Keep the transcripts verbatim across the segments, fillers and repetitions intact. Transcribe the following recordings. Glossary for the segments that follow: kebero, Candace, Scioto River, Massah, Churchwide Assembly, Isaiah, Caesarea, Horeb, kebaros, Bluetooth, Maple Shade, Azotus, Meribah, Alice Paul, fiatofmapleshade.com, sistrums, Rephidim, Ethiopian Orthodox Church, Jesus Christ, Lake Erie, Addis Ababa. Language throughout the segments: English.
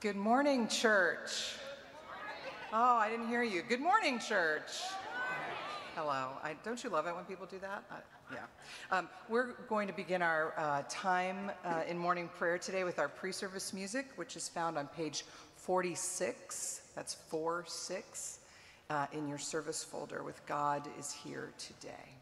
Good morning, church. Oh, I didn't hear you. Good morning, church. Hello. I, don't you love it when people do that? I, yeah. Um, we're going to begin our uh, time uh, in morning prayer today with our pre-service music, which is found on page forty-six. That's four six uh, in your service folder with God is Here Today.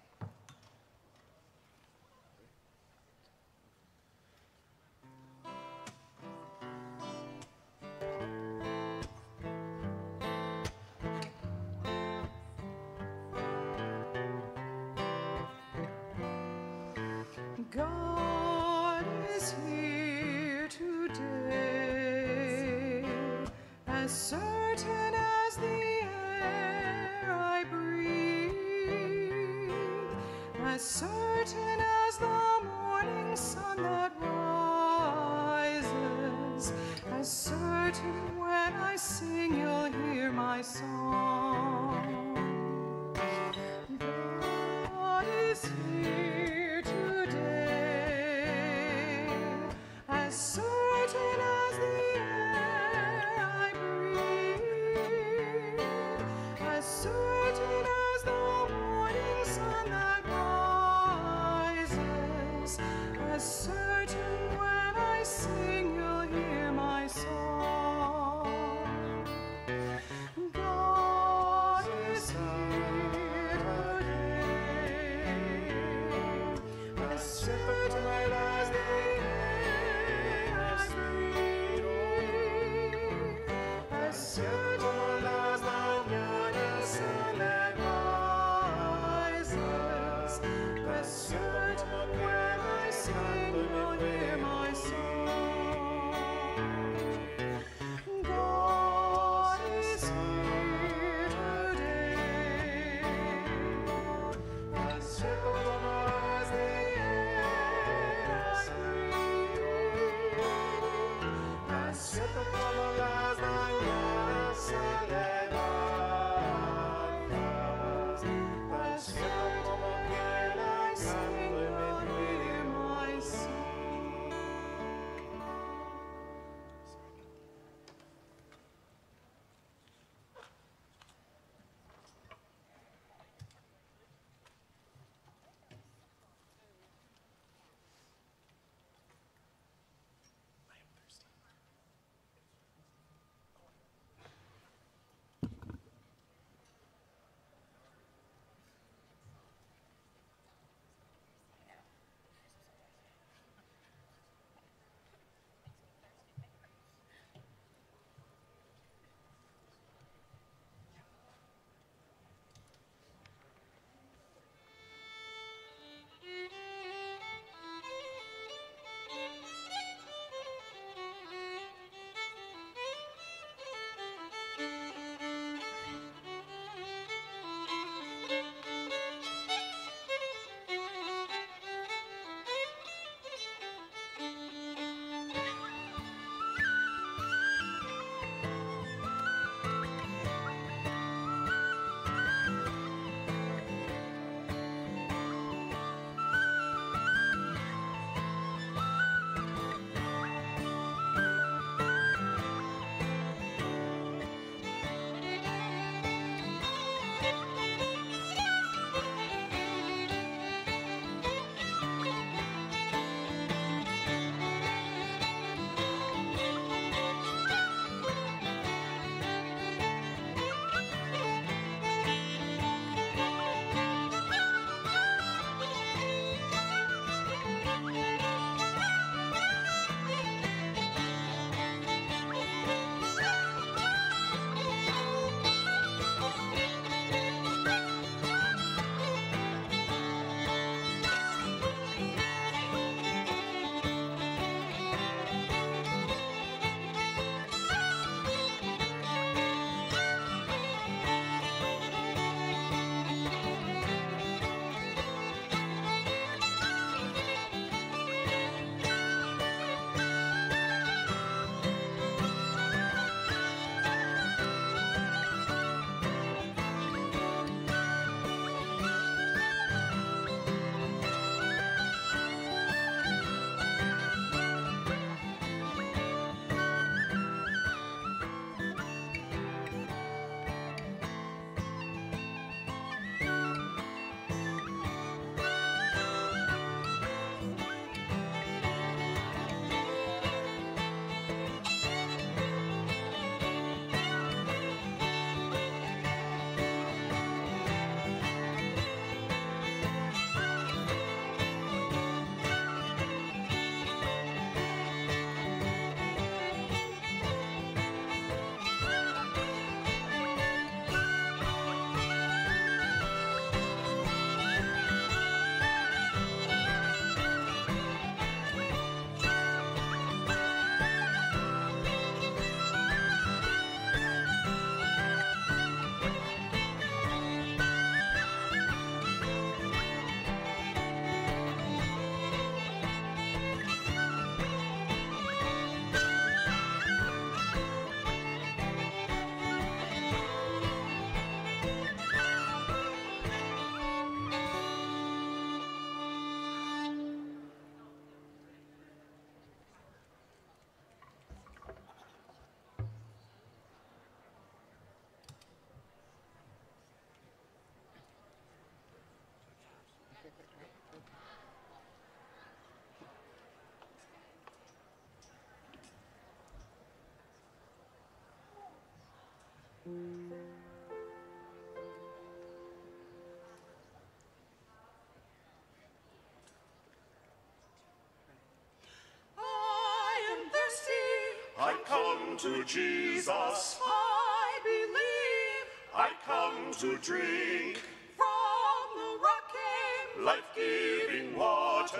I come to Jesus, I believe. I come to drink from the rocky, life-giving water,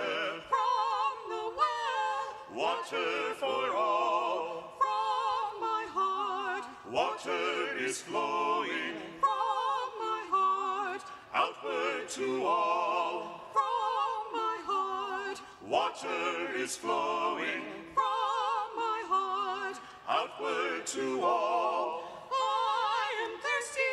from the well, water for all. From my heart, water is flowing, from my heart, outward to all. From my heart, water is flowing, outward to all. I am thirsty.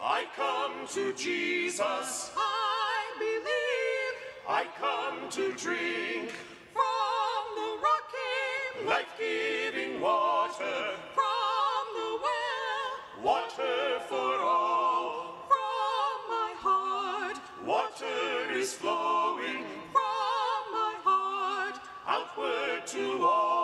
I come to Jesus. I believe. I come to drink from the rocky, life-giving water, from the well, water for all. From my heart, water is flowing, from my heart, outward to all.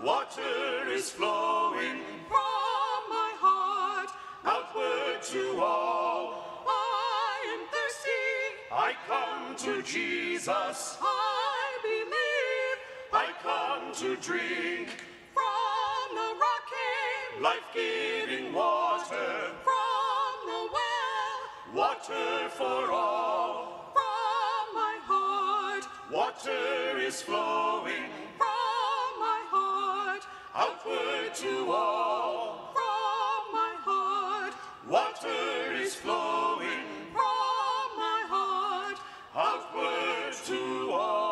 Water is flowing from my heart, outward to all. I am thirsty. I come to Jesus. I believe. I come to drink from the rocky, life-giving water, from the well, water for all. From my heart, water is flowing, outward to all. From my heart, water is flowing, from my heart, outward to all.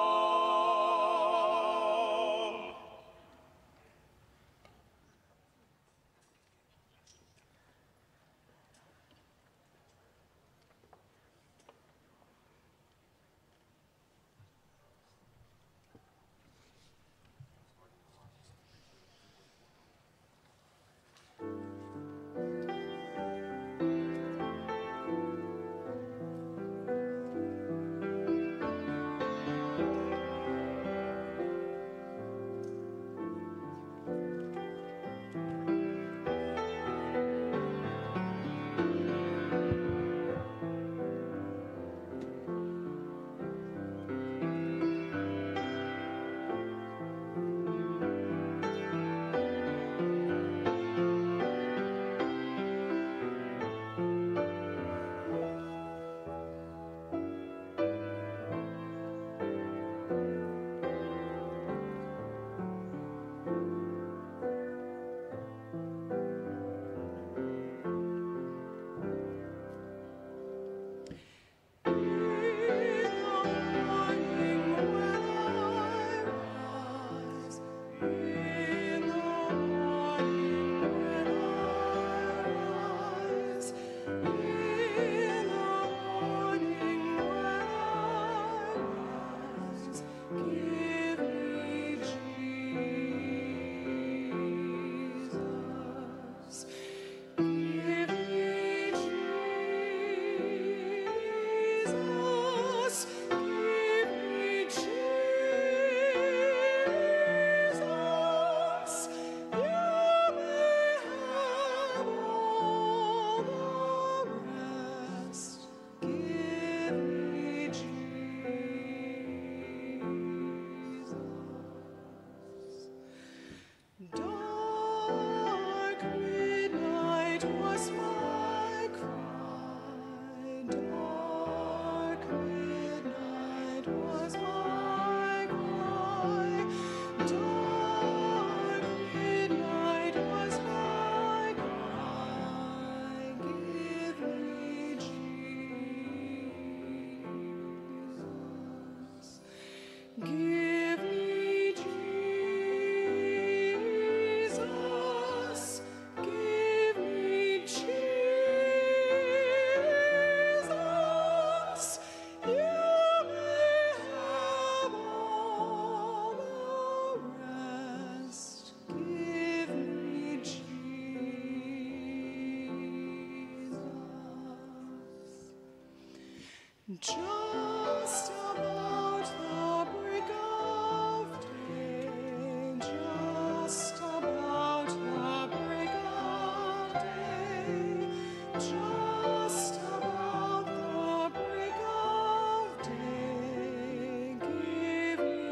Just about the break of day, just about the break of day, just about the break of day, give me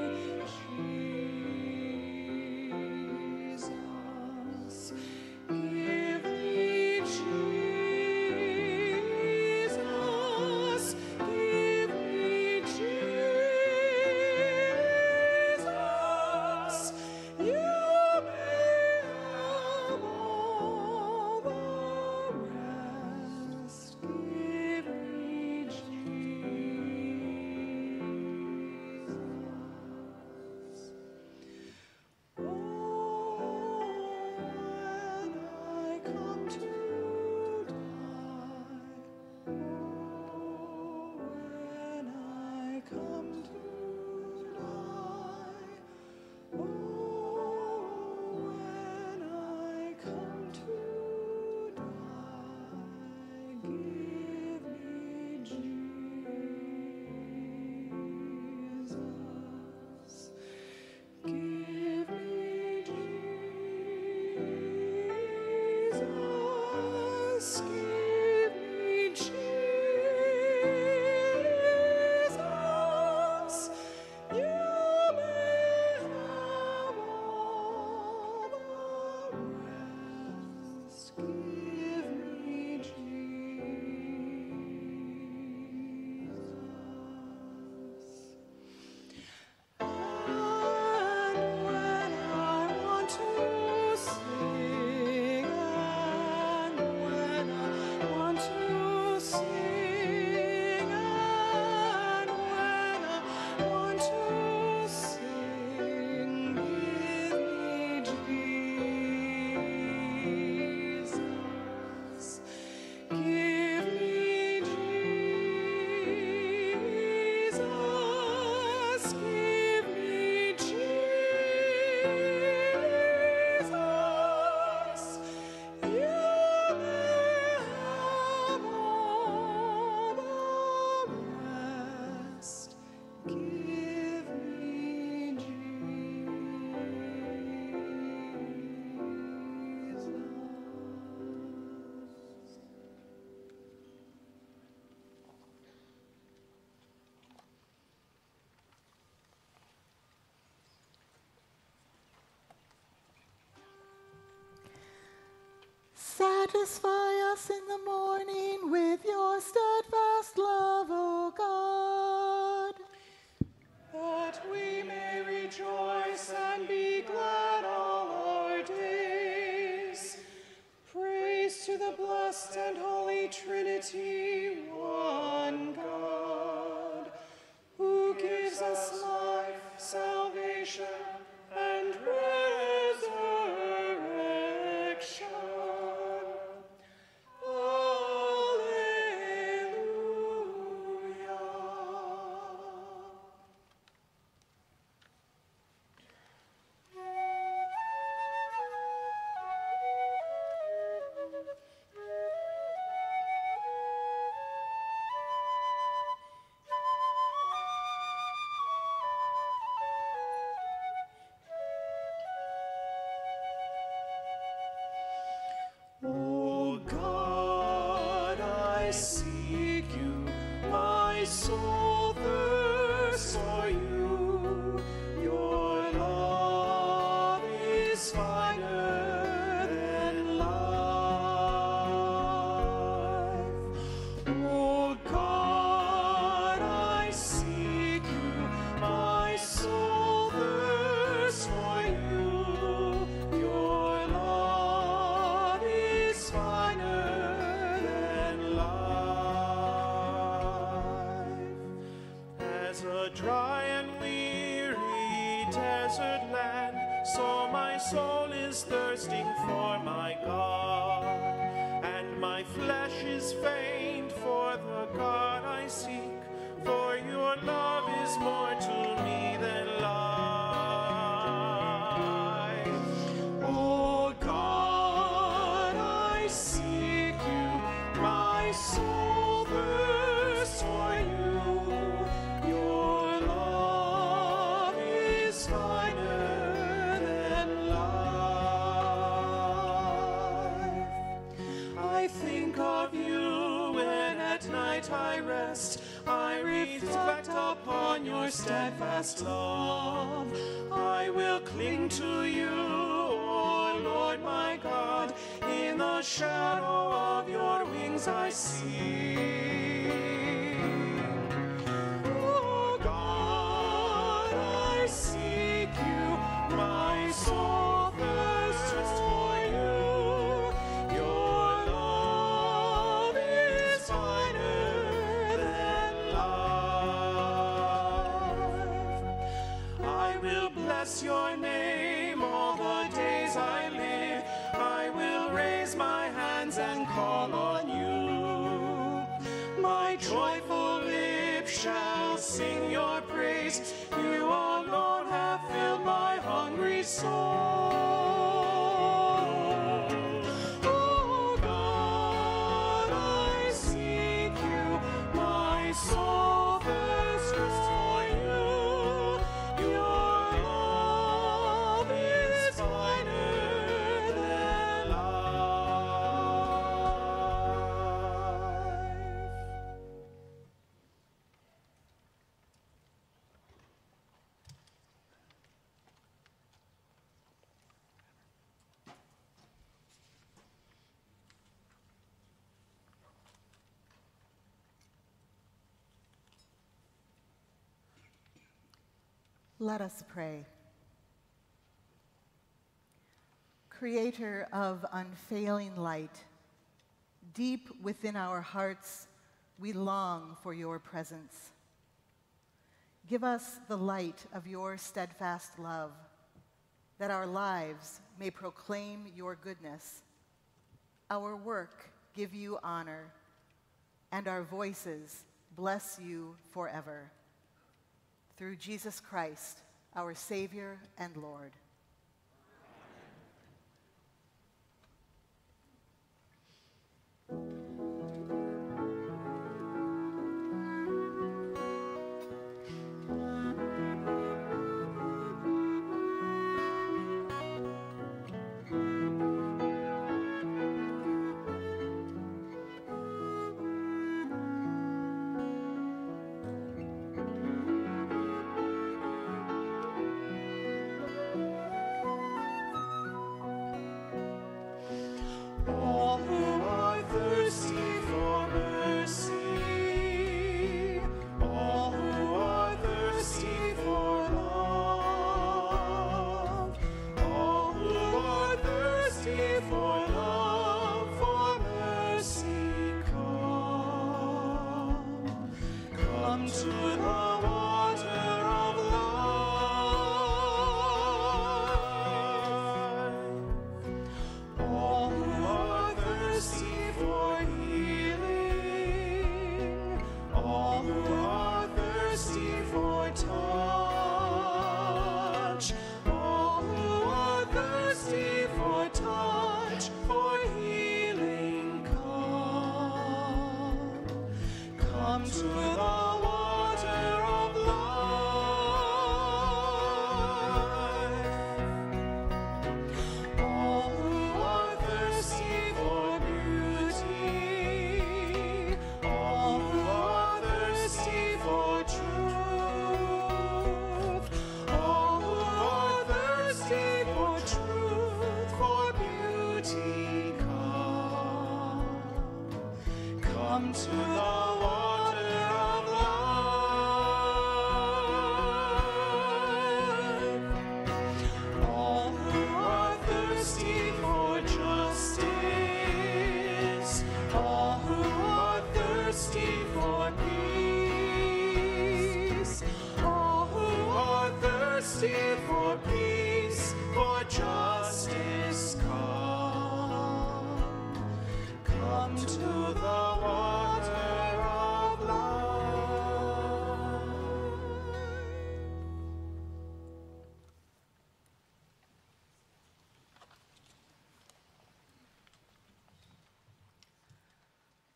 Jesus, give me Jesus. Satisfy us in the morning with your steadfast love, O God, that we may rejoice and be glad all our days. Praise to the blessed and holy Trinity, one God, who gives us life, salvation, and resurrection. I seek you, my soul thirsts for you. at night I rest, I reflect upon your steadfast love. I will cling to you, O Lord my God, in the shadow of your wings I sing. O God, I seek you, my soul. Your name all the days I live, I will raise my hands and call on you. My joyful lips shall sing your praise. You alone have filled my hungry soul. Oh God, I seek you, my soul. Let us pray. Creator of unfailing light, deep within our hearts, we long for your presence. Give us the light of your steadfast love, that our lives may proclaim your goodness, our work give you honor, and our voices bless you forever. Through Jesus Christ, our Savior and Lord.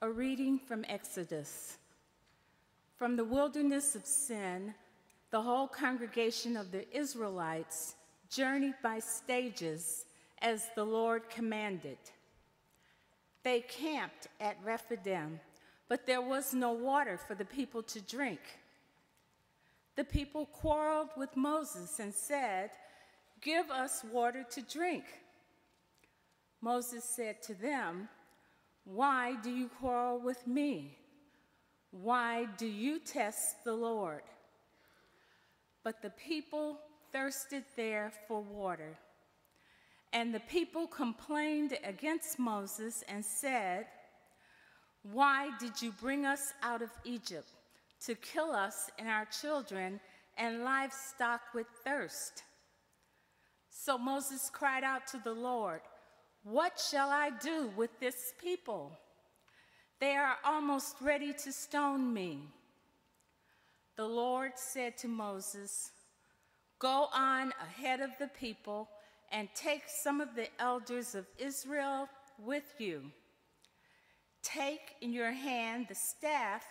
A reading from Exodus. From the wilderness of sin, the whole congregation of the Israelites journeyed by stages as the Lord commanded. They camped at Rephidim, but there was no water for the people to drink. The people quarreled with Moses and said, "Give us water to drink." Moses said to them, "Why do you quarrel with me? Why do you test the Lord?" But the people thirsted there for water. And the people complained against Moses and said, "Why did you bring us out of Egypt to kill us and our children and livestock with thirst?" So Moses cried out to the Lord, "What shall I do with this people? They are almost ready to stone me." The Lord said to Moses, "Go on ahead of the people and take some of the elders of Israel with you. Take in your hand the staff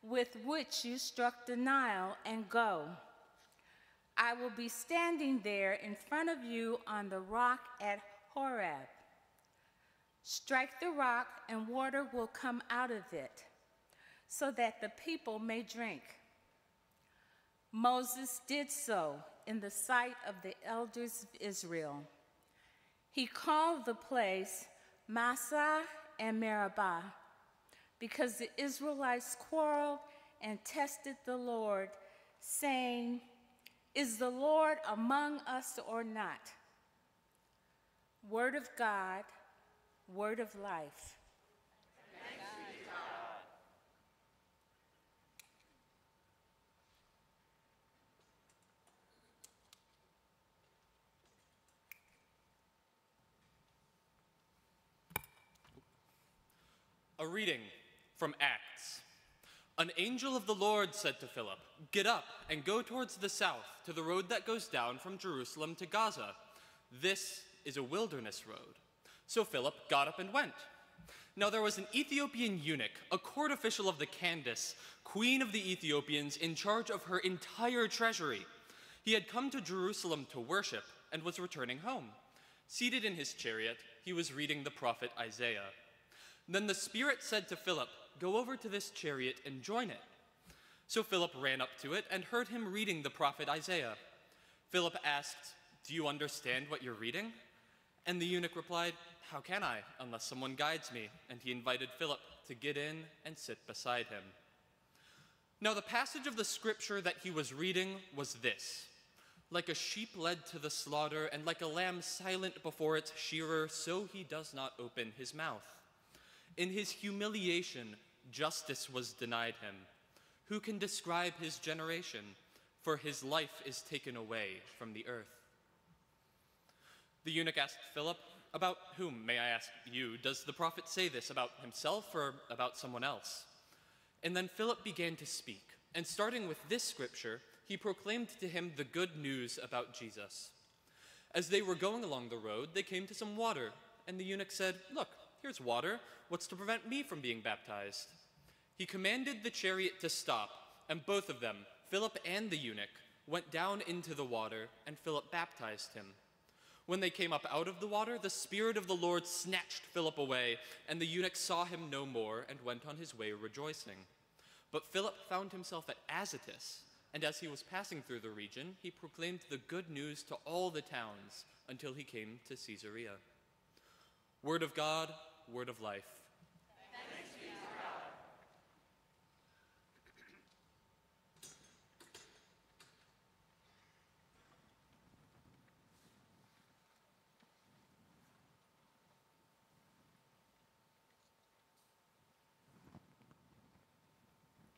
with which you struck the Nile and go. I will be standing there in front of you on the rock at Horeb. Strike the rock and water will come out of it so that the people may drink." Moses did so in the sight of the elders of Israel. He called the place Massah and Meribah because the Israelites quarreled and tested the Lord, saying, "Is the Lord among us or not?" Word of God, word of life. Thanks be to God. A reading from Acts. An angel of the Lord said to Philip, "Get up and go towards the south to the road that goes down from Jerusalem to Gaza. This is a wilderness road." So Philip got up and went. Now there was an Ethiopian eunuch, a court official of the Candace, queen of the Ethiopians, in charge of her entire treasury. He had come to Jerusalem to worship and was returning home. Seated in his chariot, he was reading the prophet Isaiah. Then the Spirit said to Philip, "Go over to this chariot and join it." So Philip ran up to it and heard him reading the prophet Isaiah. Philip asked, "Do you understand what you're reading?" And the eunuch replied, "How can I, unless someone guides me?" And he invited Philip to get in and sit beside him. Now the passage of the scripture that he was reading was this: "Like a sheep led to the slaughter, and like a lamb silent before its shearer, so he does not open his mouth. In his humiliation, justice was denied him. Who can describe his generation? For his life is taken away from the earth." The eunuch asked Philip, "About whom, may I ask you, does the prophet say this, about himself or about someone else?" And then Philip began to speak, and starting with this scripture, he proclaimed to him the good news about Jesus. As they were going along the road, they came to some water, and the eunuch said, "Look, here's water. What's to prevent me from being baptized?" He commanded the chariot to stop, and both of them, Philip and the eunuch, went down into the water, and Philip baptized him. When they came up out of the water, the Spirit of the Lord snatched Philip away, and the eunuch saw him no more and went on his way rejoicing. But Philip found himself at Azotus, and as he was passing through the region, he proclaimed the good news to all the towns until he came to Caesarea. Word of God, word of life. Thanks be to God.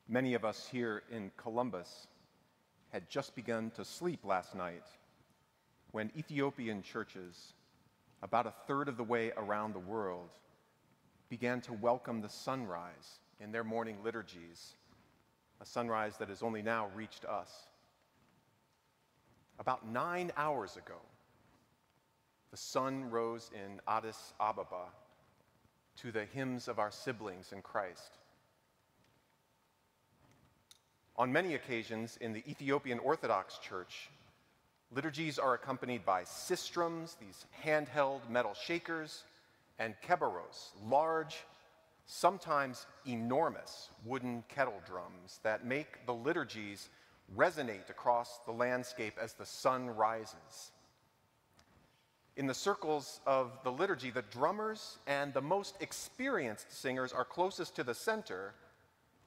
Many of us here in Columbus had just begun to sleep last night when Ethiopian churches, about a third of the way around the world, began to welcome the sunrise in their morning liturgies, a sunrise that has only now reached us. About nine hours ago, the sun rose in Addis Ababa to the hymns of our siblings in Christ. On many occasions in the Ethiopian Orthodox Church, liturgies are accompanied by sistrums, these handheld metal shakers, and kebaros, large, sometimes enormous wooden kettle drums that make the liturgies resonate across the landscape as the sun rises. In the circles of the liturgy, the drummers and the most experienced singers are closest to the center,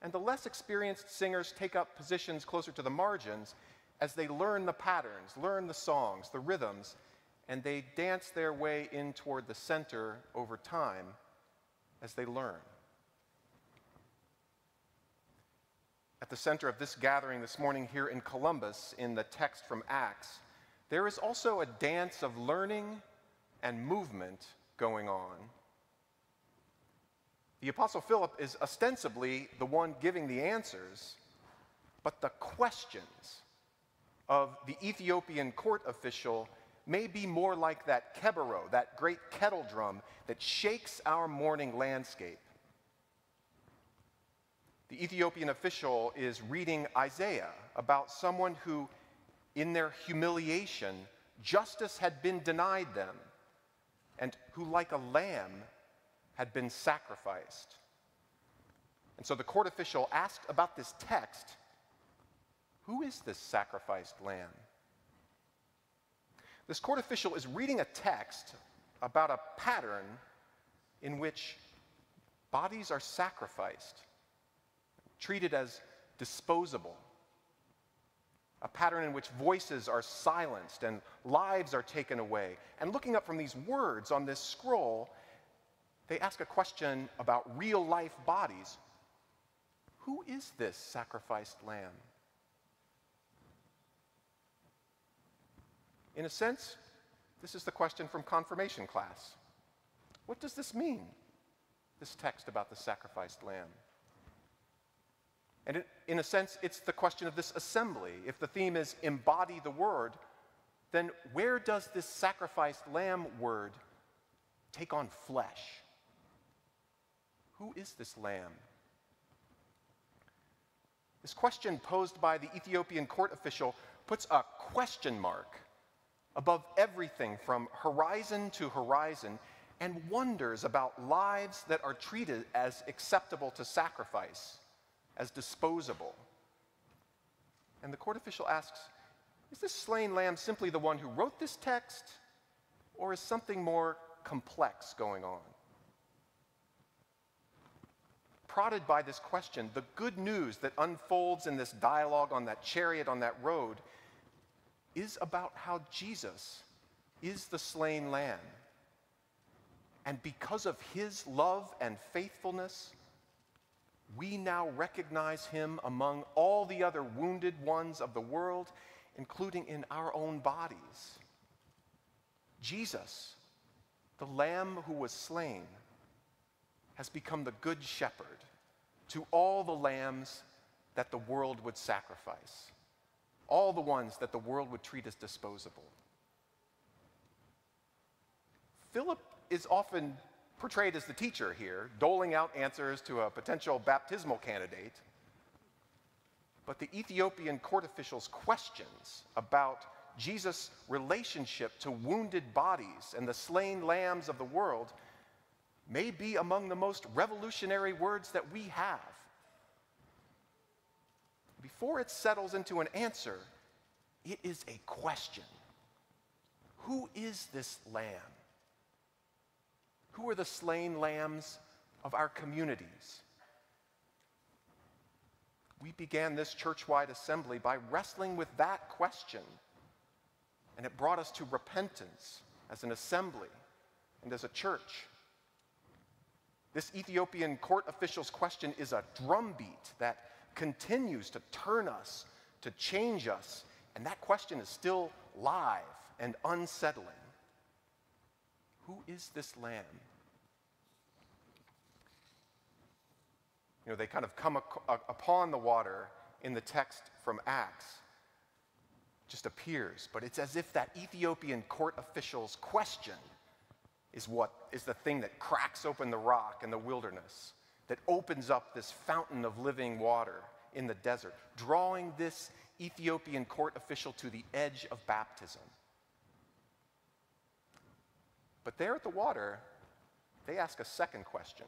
and the less experienced singers take up positions closer to the margins as they learn the patterns, learn the songs, the rhythms, and they dance their way in toward the center over time as they learn. At the center of this gathering this morning here in Columbus, in the text from Acts, there is also a dance of learning and movement going on. The Apostle Philip is ostensibly the one giving the answers, but the questions of the Ethiopian court official may be more like that kebero, that great kettle drum that shakes our morning landscape. The Ethiopian official is reading Isaiah about someone who, in their humiliation, justice had been denied them, and who, like a lamb, had been sacrificed. And so the court official asked about this text, who is this sacrificed lamb? This court official is reading a text about a pattern in which bodies are sacrificed, treated as disposable. A pattern in which voices are silenced and lives are taken away. And looking up from these words on this scroll, they ask a question about real-life bodies. Who is this sacrificed lamb? In a sense, this is the question from confirmation class. What does this mean, this text about the sacrificed lamb? And it, in a sense, it's the question of this assembly. If the theme is embody the word, then where does this sacrificed lamb word take on flesh? Who is this lamb? This question posed by the Ethiopian court official puts a question mark above everything from horizon to horizon and wonders about lives that are treated as acceptable to sacrifice, as disposable. And the court official asks, is this slain lamb simply the one who wrote this text, or is something more complex going on? Prodded by this question, the good news that unfolds in this dialogue on that chariot, on that road, is about how Jesus is the slain lamb. And because of his love and faithfulness, we now recognize him among all the other wounded ones of the world, including in our own bodies. Jesus, the Lamb who was slain, has become the Good Shepherd to all the lambs that the world would sacrifice, all the ones that the world would treat as disposable. Philip is often portrayed as the teacher here, doling out answers to a potential baptismal candidate. But the Ethiopian court official's questions about Jesus' relationship to wounded bodies and the slain lambs of the world may be among the most revolutionary words that we have. Before it settles into an answer, it is a question. Who is this lamb? Who are the slain lambs of our communities? We began this church-wide assembly by wrestling with that question, and it brought us to repentance as an assembly and as a church. This Ethiopian court official's question is a drumbeat that continues to turn us, to change us, and that question is still live and unsettling. Who is this lamb? You know, they kind of come upon the water in the text from Acts. It just appears, but it's as if that Ethiopian court official's question is what is the thing that cracks open the rock in the wilderness, that opens up this fountain of living water in the desert, drawing this Ethiopian court official to the edge of baptism. But there at the water, they ask a second question.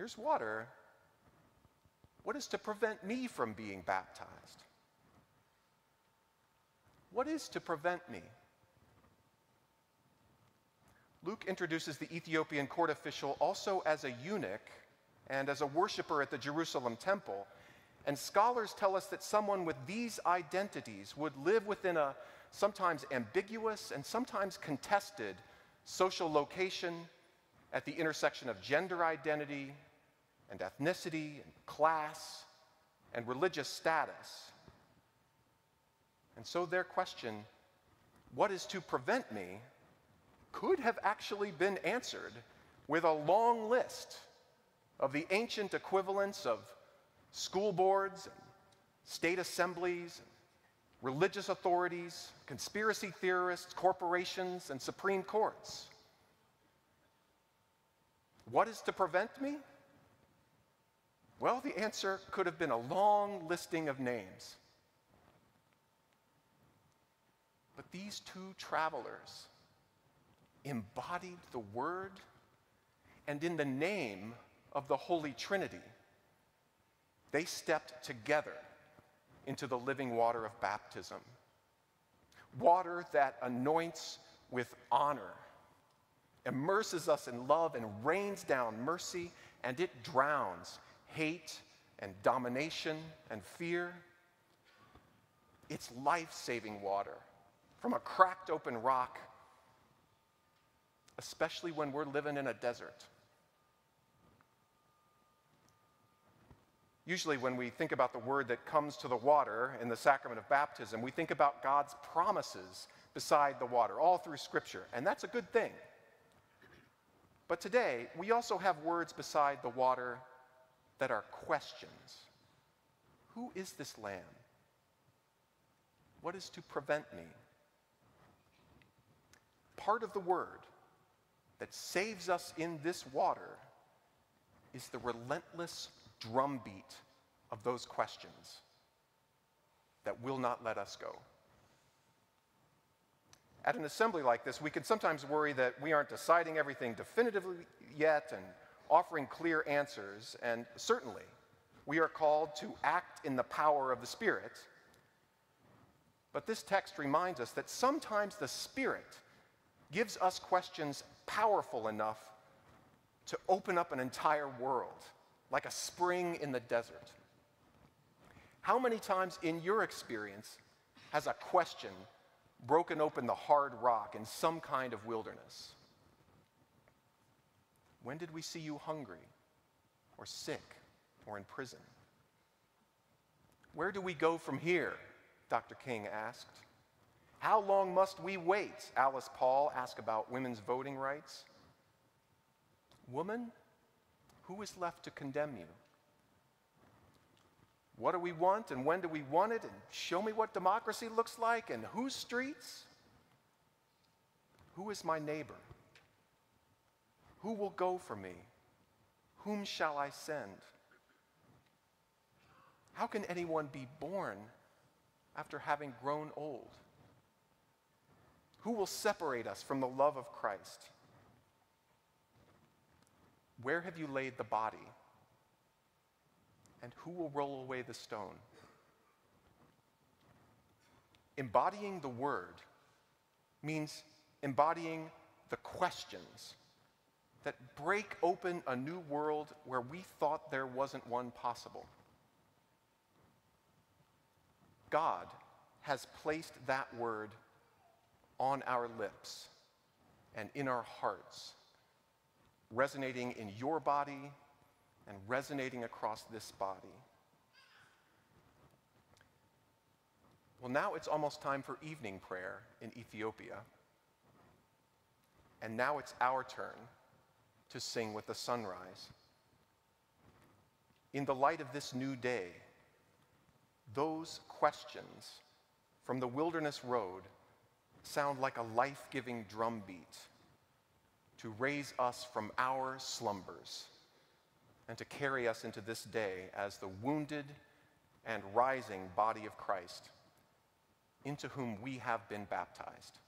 here's water. What is to prevent me from being baptized? What is to prevent me? Luke introduces the Ethiopian court official also as a eunuch and as a worshiper at the Jerusalem temple. And scholars tell us that someone with these identities would live within a sometimes ambiguous and sometimes contested social location at the intersection of gender identity and ethnicity and class and religious status. And so their question, what is to prevent me, could have actually been answered with a long list of the ancient equivalents of school boards, and state assemblies, and religious authorities, conspiracy theorists, corporations, and Supreme Courts. What is to prevent me? Well, the answer could have been a long listing of names. But these two travelers embodied the Word and in the name of the Holy Trinity, they stepped together into the living water of baptism, water that anoints with honor, immerses us in love and rains down mercy, and it drowns hate and domination and fear. It's life-saving water from a cracked open rock, especially when we're living in a desert. Usually when we think about the word that comes to the water in the sacrament of baptism, we think about God's promises beside the water, all through Scripture, and that's a good thing. But today, we also have words beside the water that are questions. Who is this Lamb? What is to prevent me? Part of the word that saves us in this water is the relentless drumbeat of those questions that will not let us go. At an assembly like this, we can sometimes worry that we aren't deciding everything definitively yet and offering clear answers, and certainly we are called to act in the power of the Spirit. But this text reminds us that sometimes the Spirit gives us questions powerful enough to open up an entire world, like a spring in the desert. How many times in your experience has a question broken open the hard rock in some kind of wilderness? When did we see you hungry, or sick, or in prison? Where do we go from here? Doctor King asked. How long must we wait? Alice Paul asked about women's voting rights. Woman? Who is left to condemn you? What do we want and when do we want it? And show me what democracy looks like and whose streets? Who is my neighbor? Who will go for me? Whom shall I send? How can anyone be born after having grown old? Who will separate us from the love of Christ? Where have you laid the body? And who will roll away the stone? Embodying the word means embodying the questions that break open a new world where we thought there wasn't one possible. God has placed that word on our lips and in our hearts, resonating in your body and resonating across this body. Well, now it's almost time for evening prayer in Ethiopia. And now it's our turn to sing with the sunrise. In the light of this new day, those questions from the wilderness road sound like a life-giving drumbeat to raise us from our slumbers and to carry us into this day as the wounded and rising body of Christ, into whom we have been baptized.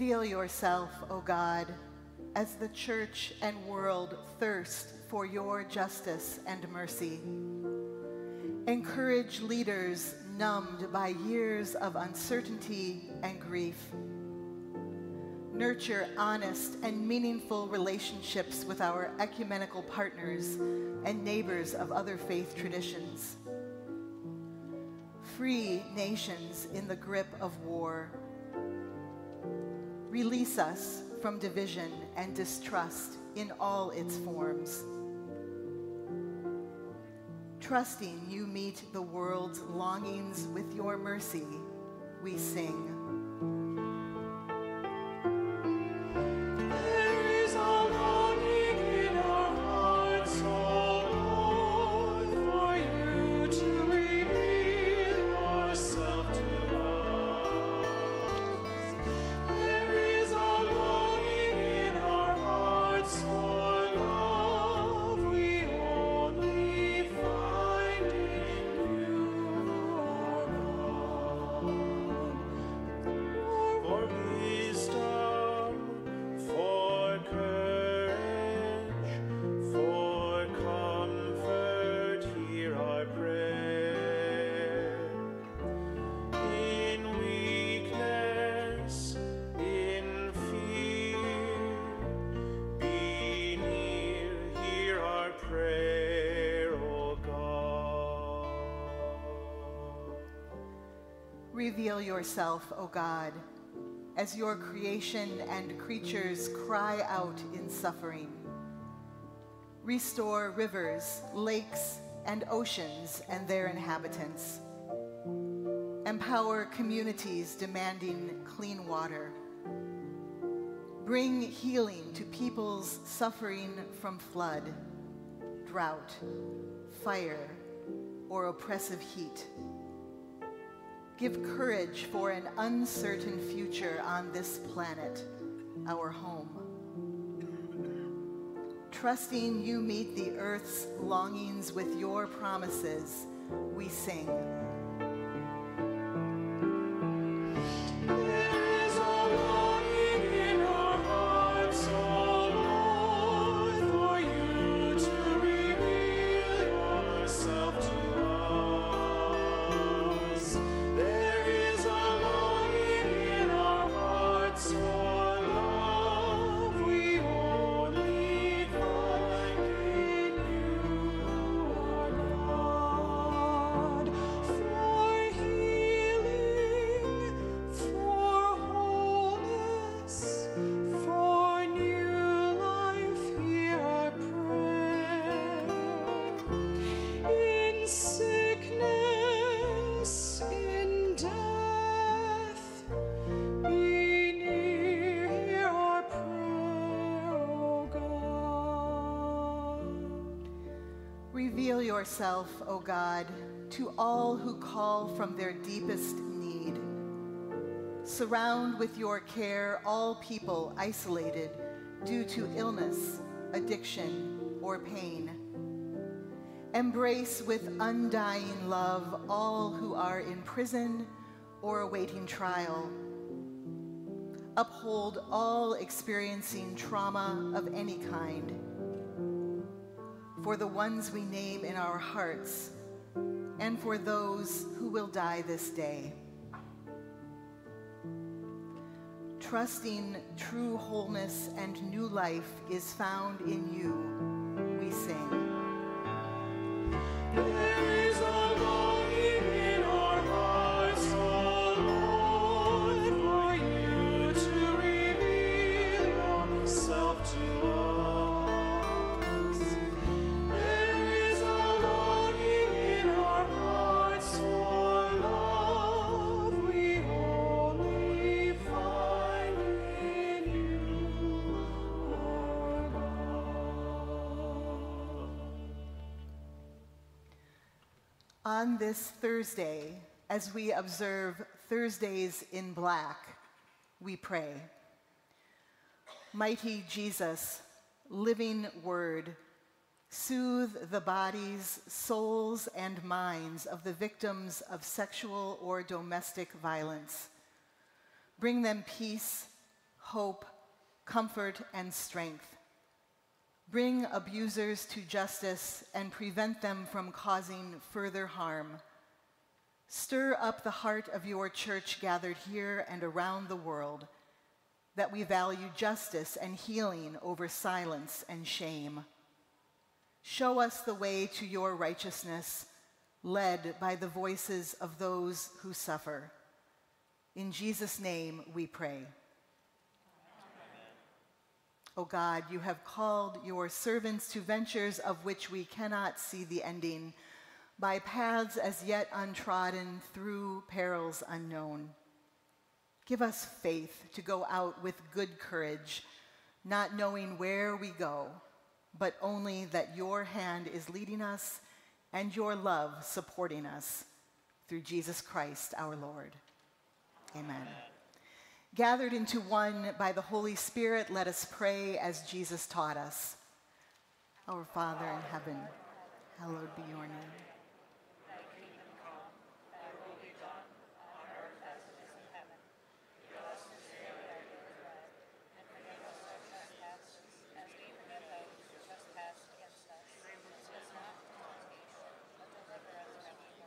Reveal yourself, O God, as the church and world thirst for your justice and mercy. Encourage leaders numbed by years of uncertainty and grief. Nurture honest and meaningful relationships with our ecumenical partners and neighbors of other faith traditions. Free nations in the grip of war. Release us from division and distrust in all its forms. Trusting you meet the world's longings with your mercy, we sing. Reveal yourself, O God, as your creation and creatures cry out in suffering. Restore rivers, lakes, and oceans and their inhabitants. Empower communities demanding clean water. Bring healing to peoples suffering from flood, drought, fire, or oppressive heat. Give courage for an uncertain future on this planet, our home. Trusting you meet the earth's longings with your promises, we sing. Yourself, O God, to all who call from their deepest need. Surround with your care all people isolated due to illness, addiction, or pain. Embrace with undying love all who are in prison or awaiting trial. Uphold all experiencing trauma of any kind. For the ones we name in our hearts, and for those who will die this day. Trusting true wholeness and new life is found in you, we sing. There is a longing in our hearts, O Lord, for you to reveal yourself to us. On this Thursday, as we observe Thursdays in Black, we pray. Mighty Jesus, living Word, soothe the bodies, souls, and minds of the victims of sexual or domestic violence. Bring them peace, hope, comfort, and strength. Bring abusers to justice and prevent them from causing further harm. Stir up the heart of your church gathered here and around the world, that we value justice and healing over silence and shame. Show us the way to your righteousness, led by the voices of those who suffer. In Jesus' name we pray. O God, you have called your servants to ventures of which we cannot see the ending, by paths as yet untrodden, through perils unknown. Give us faith to go out with good courage, not knowing where we go, but only that your hand is leading us and your love supporting us. Through Jesus Christ, our Lord. Amen. Amen. Gathered into one by the Holy Spirit, let us pray as Jesus taught us. Our Father in heaven, hallowed be your name. Thy kingdom come, thy will be done on earth as it is in heaven. Give us this day our daily bread, and forgive us our trespasses, as we forgive those who trespass against us. And lead us not into temptation, but deliver us from evil.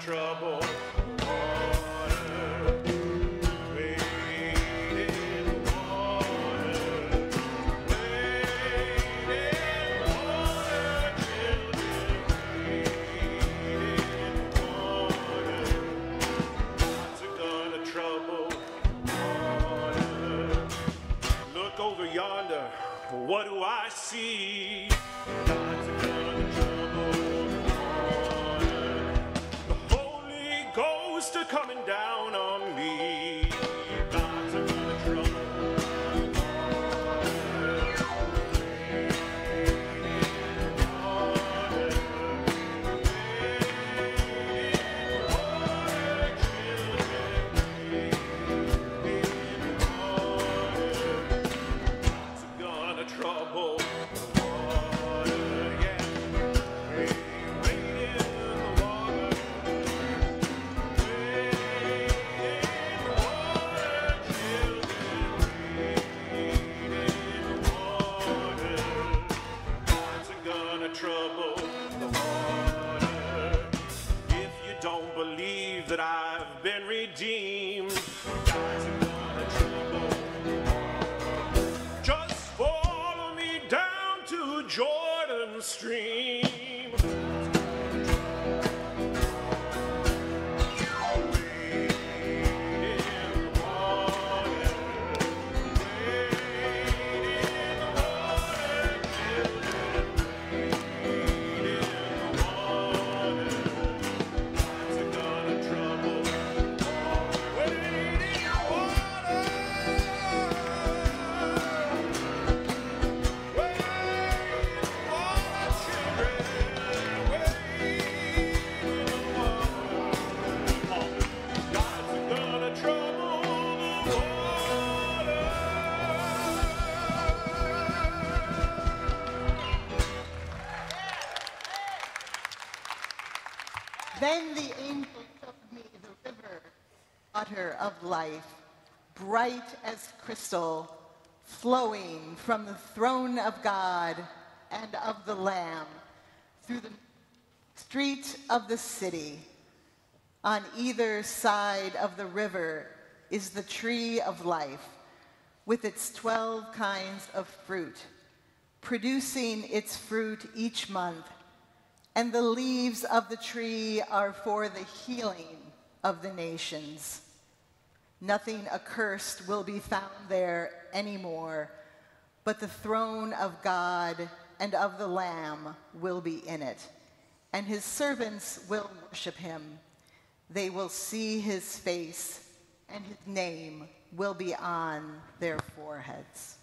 Trouble. Just follow me down to Jordan's stream. Then the angel showed me the river, water of life, bright as crystal, flowing from the throne of God and of the Lamb through the street of the city. On either side of the river is the tree of life, with its twelve kinds of fruit, producing its fruit each month. And the leaves of the tree are for the healing of the nations. Nothing accursed will be found there anymore, but the throne of God and of the Lamb will be in it, and his servants will worship him. They will see his face, and his name will be on their foreheads.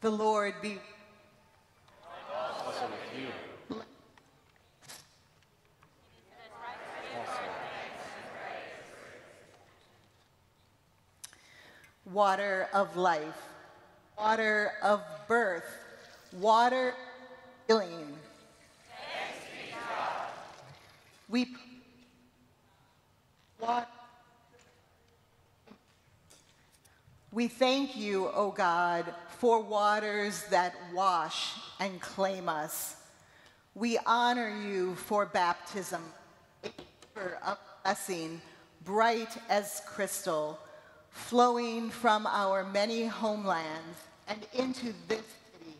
The Lord be water of life, water of birth, water of healing. Thanks be to God. We what we thank you, O God, for waters that wash and claim us. We honor you for baptism, a blessing, bright as crystal, flowing from our many homelands and into this city.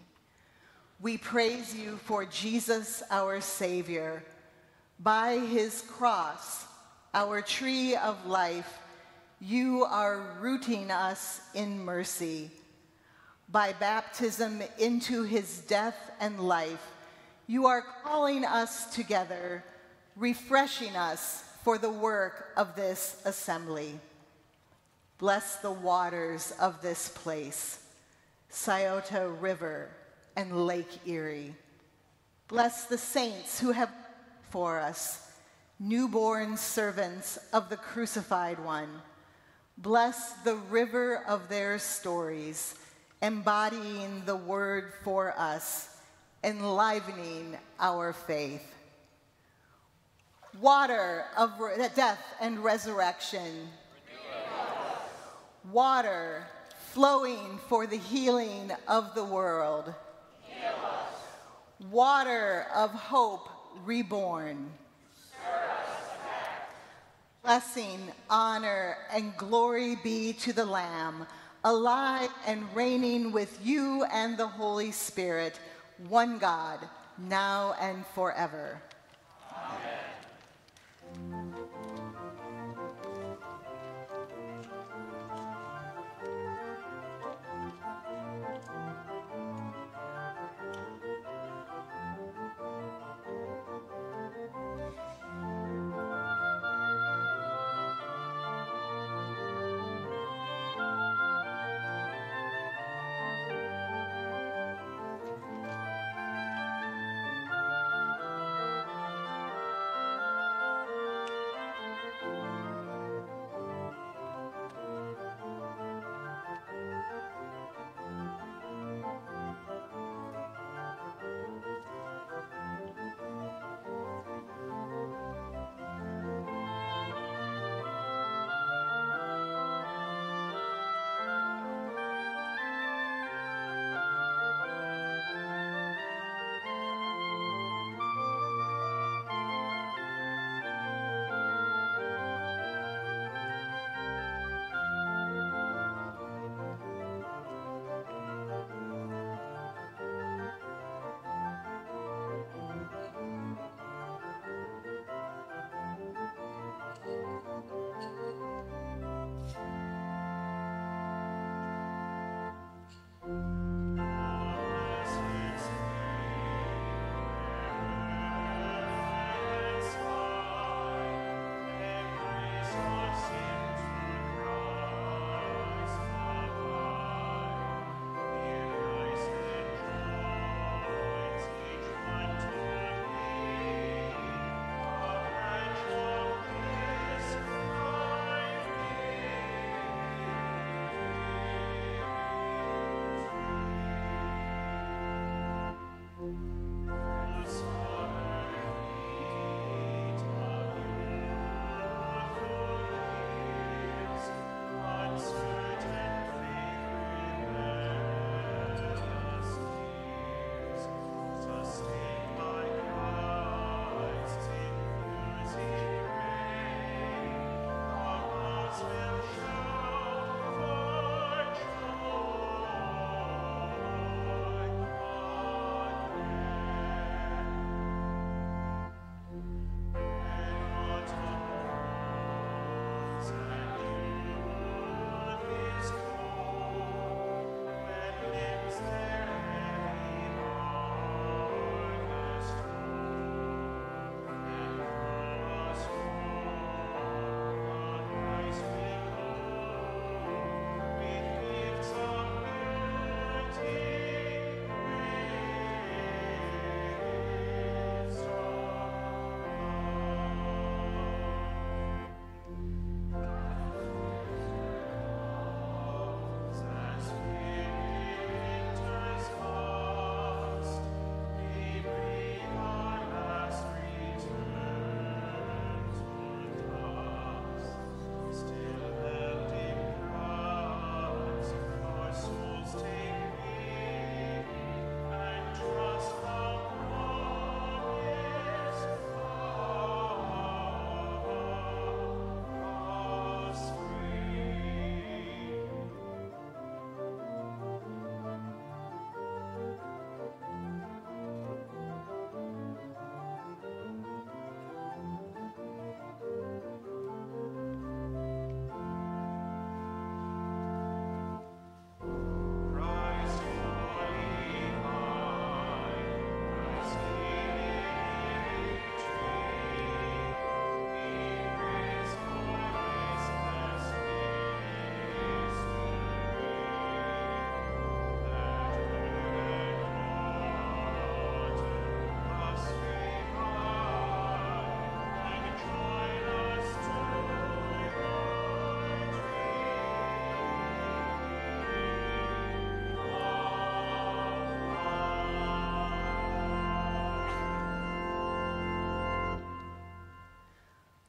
We praise you for Jesus, our Savior. By his cross, our tree of life, you are rooting us in mercy. By baptism into his death and life, you are calling us together, refreshing us for the work of this assembly. Bless the waters of this place, Scioto River and Lake Erie. Bless the saints who have for us, newborn servants of the crucified one. Bless the river of their stories, embodying the word for us, enlivening our faith. Water of death and resurrection. Water flowing for the healing of the world. Heal us. Water of hope reborn. Serve us back. Blessing, honor, and glory be to the Lamb, alive and reigning with you and the Holy Spirit, one God, now and forever. Amen.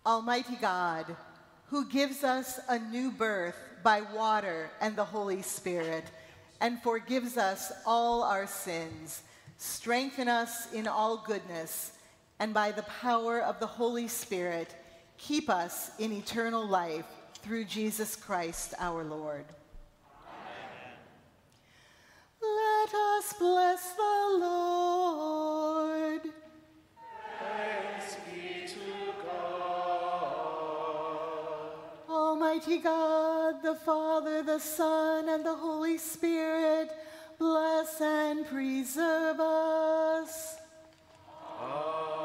Almighty God, who gives us a new birth by water and the Holy Spirit, and forgives us all our sins, strengthen us in all goodness, and by the power of the Holy Spirit, keep us in eternal life through Jesus Christ our Lord. Let us bless the Lord. Thanks be to God. Almighty God, the Father, the Son, and the Holy Spirit, bless and preserve us. Amen.